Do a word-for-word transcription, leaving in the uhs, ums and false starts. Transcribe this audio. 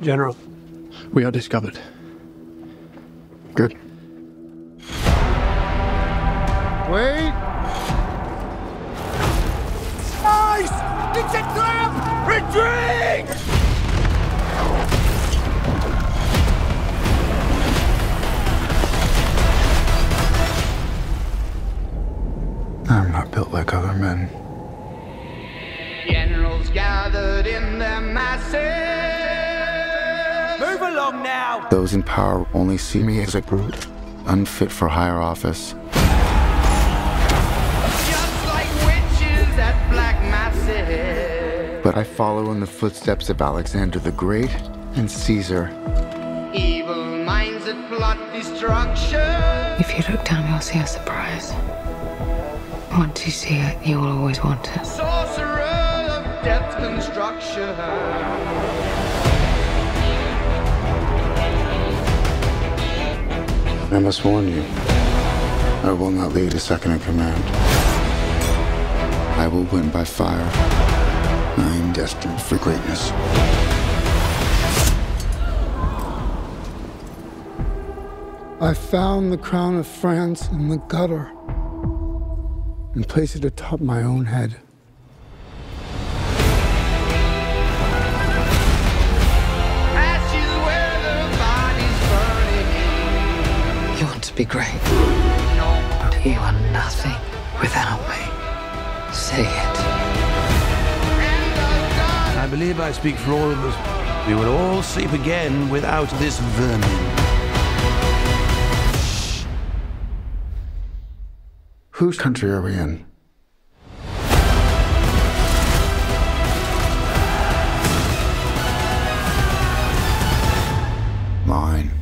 General. We are discovered. Good. Wait! Spies! It's a trap! Retreat! I'm not built like other men. Generals gathered in their masses. Move along now! Those in power only see me as a brute, unfit for higher office. But I follow in the footsteps of Alexander the Great and Caesar. Evil minds that plot destruction. If you look down, you'll see a surprise. Once you see it, you will always want it. Sorcerer of death construction. I must warn you, I will not lead a second in command. I will win by fire. I am destined for greatness. I found the crown of France in the gutter and placed it atop my own head. Ashes where the body's burning. You want to be great, but you are nothing without me. Say it. I believe I speak for all of us. We will all sleep again without this vermin. Whose country are we in? Mine.